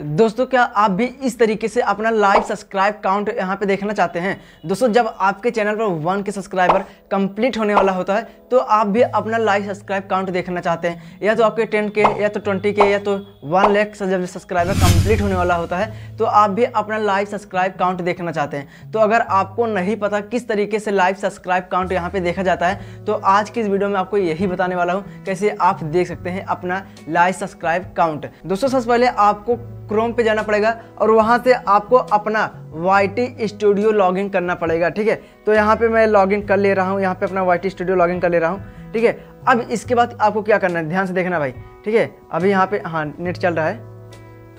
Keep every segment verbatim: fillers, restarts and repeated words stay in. दोस्तों क्या आप भी इस तरीके से अपना लाइव सब्सक्राइब काउंट यहाँ पे देखना चाहते हैं? दोस्तों जब आपके चैनल पर वन के सब्सक्राइबर कंप्लीट होने वाला होता है तो आप भी अपना लाइव सब्सक्राइब काउंट देखना चाहते हैं। या तो आपके टेन के या तो ट्वेंटी के या तो वन लाख जब सब्सक्राइबर कंप्लीट होने वाला होता है तो आप भी अपना लाइव सब्सक्राइब काउंट देखना चाहते हैं। तो अगर आपको नहीं पता किस तरीके से लाइव सब्सक्राइब काउंट यहाँ पर देखा जाता है तो आज की इस वीडियो में आपको यही बताने वाला हूँ कैसे आप देख सकते हैं अपना लाइव सब्सक्राइब काउंट। दोस्तों सबसे पहले आपको क्रोम पे जाना पड़ेगा और वहां से आपको अपना वाई टी स्टूडियो लॉगिन करना पड़ेगा, ठीक है। तो यहाँ पे मैं लॉगिन कर ले रहा हूँ, यहाँ पे अपना वाई टी स्टूडियो लॉगिन कर ले रहा हूँ, ठीक है। अब इसके बाद आपको क्या करना है, ध्यान से देखना भाई, ठीक है। अभी यहाँ पे हाँ नेट चल रहा है,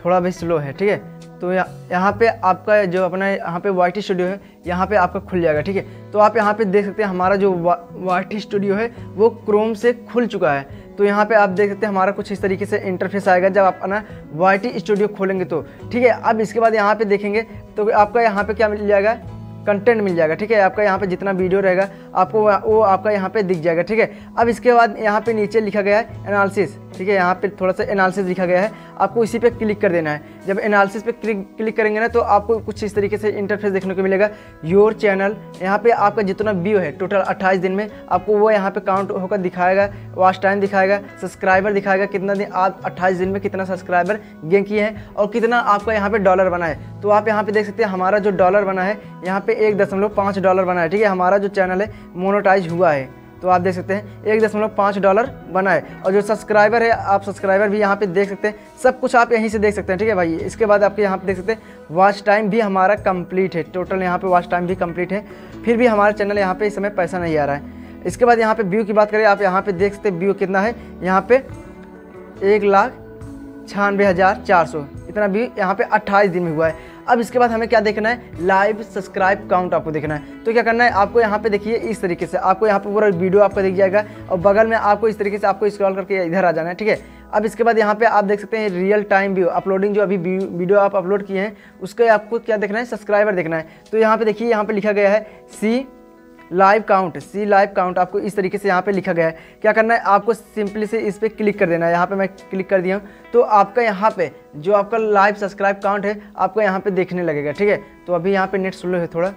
थोड़ा भी स्लो है, ठीक है। तो यह, यहाँ पे आपका जो अपना यहाँ पे वाई टी स्टूडियो है यहाँ पे आपका खुल जाएगा, ठीक है। तो आप यहाँ पे देख सकते हैं हमारा जो वाई टी स्टूडियो है वो क्रोम से खुल चुका है। तो यहाँ पे आप देख सकते हैं हमारा कुछ इस तरीके से इंटरफेस आएगा जब आप अपना वाई टी स्टूडियो खोलेंगे तो, ठीक है। अब इसके बाद यहाँ पे देखेंगे तो आपका यहाँ पे क्या मिल जाएगा, कंटेंट मिल जाएगा, ठीक है। आपका यहाँ पे जितना वीडियो रहेगा आपको वो आपका यहाँ पे दिख जाएगा, ठीक है। अब इसके बाद यहाँ पे नीचे लिखा गया है एनालिसिस, ठीक है। यहाँ पे थोड़ा सा एनालिसिस लिखा गया है, आपको इसी पे क्लिक कर देना है। जब एनालिसिस पे क्लिक क्लिक करेंगे ना तो आपको कुछ इस तरीके से इंटरफेस देखने को मिलेगा। योर चैनल यहाँ पे आपका जितना व्यू है टोटल अट्ठाईस दिन में आपको वो यहाँ पे काउंट होकर दिखाएगा, वॉच टाइम दिखाएगा, सब्सक्राइबर दिखाएगा, कितना दिन आप अट्ठाईस दिन में कितना सब्सक्राइबर गेन किए हैं और कितना आपका यहाँ पर डॉलर बना है। तो आप यहाँ पर देख सकते हैं हमारा जो डॉलर बना है यहाँ पर एक दशमलव पाँच डॉलर बना है, ठीक है। हमारा जो चैनल है मोनेटाइज हुआ है तो आप देख सकते हैं एक दशमलव पाँच डॉलर बना है। और जो सब्सक्राइबर है आप सब्सक्राइबर भी यहाँ पे देख सकते हैं, सब कुछ आप यहीं से देख सकते हैं, ठीक है भाई। इसके बाद आपके यहाँ पे देख सकते हैं वॉच टाइम भी हमारा कंप्लीट है, टोटल यहाँ पे वॉच टाइम भी कंप्लीट है, फिर भी हमारा चैनल यहाँ पे इस समय पैसा नहीं आ रहा है। इसके बाद यहाँ पर व्यू की बात करें, आप यहाँ पर देख सकते हैं व्यू कितना है, यहाँ पर एक लाख छियानवे हज़ार चार सौ इतना व्यू यहाँ पर अट्ठाईस दिन में हुआ है। अब इसके बाद हमें क्या देखना है, लाइव सब्सक्राइब काउंट आपको देखना है। तो क्या करना है आपको यहाँ पे देखिए इस तरीके से आपको यहाँ पे पूरा वीडियो आपको दिख जाएगा और बगल में आपको इस तरीके से आपको स्क्रॉल करके इधर आ जाना है, ठीक है। अब इसके बाद यहाँ पे आप देख सकते हैं रियल टाइम व्यू अपलोडिंग, जो अभी वीडियो आप अपलोड किए हैं उसके आपको क्या देखना है, सब्सक्राइबर देखना है। तो यहाँ पर देखिए यहाँ पर लिखा गया है see live count, see live count आपको इस तरीके से यहाँ पे लिखा गया है। क्या करना है आपको सिंपली से इस पर क्लिक कर देना है, यहाँ पे मैं क्लिक कर दिया हूँ तो आपका यहाँ पे जो आपका लाइव सब्सक्राइब काउंट है आपको यहाँ पे देखने लगेगा, ठीक है। तो अभी यहाँ पे नेट स्लो है थोड़ा,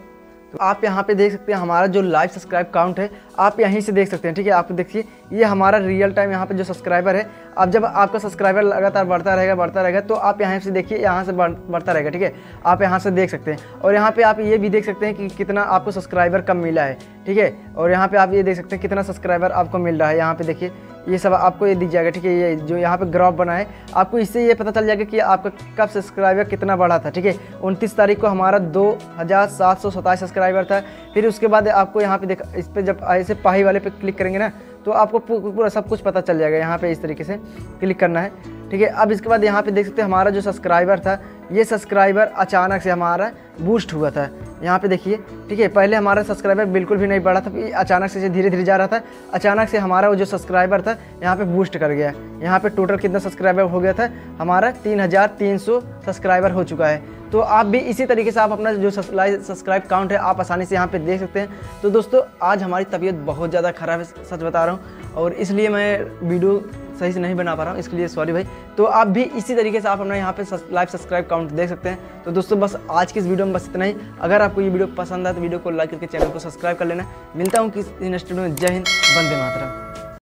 तो आप यहाँ पे देख सकते हैं हमारा जो लाइव सब्सक्राइब काउंट है आप यहीं से देख सकते हैं, ठीक है। आप देखिए ये हमारा रियल टाइम यहाँ पे जो सब्सक्राइबर है, अब जब आपका सब्सक्राइबर लगातार बढ़ता रहेगा बढ़ता रहेगा तो आप यहाँ से देखिए यहाँ से बढ़ता रहेगा, ठीक है। आप यहाँ से देख सकते हैं और यहाँ पे आप ये भी देख सकते हैं कि कितना आपको सब्सक्राइबर कम मिला है, ठीक है। और यहाँ पे आप ये देख सकते हैं कितना सब्सक्राइबर आपको मिल रहा है, यहाँ पे देखिए ये सब आपको ये दिख जाएगा, ठीक है। ये जो यहाँ पे ग्राफ बना है आपको इससे ये पता चल जाएगा कि आपका कब सब्सक्राइबर कितना बढ़ा था, ठीक है। उनतीस तारीख को हमारा दो हज़ार सात सौ सताईस सब्सक्राइबर था, फिर उसके बाद आपको यहाँ पे देख इस पर जब ऐसे पाही वाले पे क्लिक करेंगे ना तो आपको पूरा सब कुछ पता चल जाएगा, यहाँ पे इस तरीके से क्लिक करना है, ठीक है। अब इसके बाद यहाँ पे देख सकते हैं हमारा जो सब्सक्राइबर था ये सब्सक्राइबर अचानक से हमारा बूस्ट हुआ था, यहाँ पे देखिए, ठीक है। पहले हमारा सब्सक्राइबर बिल्कुल भी नहीं बढ़ा था, अचानक से धीरे धीरे जा रहा था, अचानक से हमारा वो जो सब्सक्राइबर था यहाँ पे बूस्ट कर गया। यहाँ पे टोटल कितना सब्सक्राइबर हो गया था हमारा, तीन हज़ार तीन सौ सब्सक्राइबर हो चुका है। तो आप भी इसी तरीके से आप अपना जो लाइव सब्सक्राइब काउंट है आप आसानी से यहाँ पे देख सकते हैं। तो दोस्तों आज हमारी तबीयत बहुत ज़्यादा ख़राब है, सच बता रहा हूँ, और इसलिए मैं वीडियो सही से नहीं बना पा रहा हूँ, इसके लिए सॉरी भाई। तो आप भी इसी तरीके से आप अपना यहाँ पे लाइव सब्सक्राइब काउंट देख सकते हैं। तो दोस्तों बस आज की इस वीडियो में बस इतना ही। अगर आपको ये वीडियो पसंद आए तो वीडियो को लाइक करके चैनल को सब्सक्राइब कर लेना। मिलता हूँ किसी नेक्स्ट वीडियो में। जय हिंद, वंदे मातरम।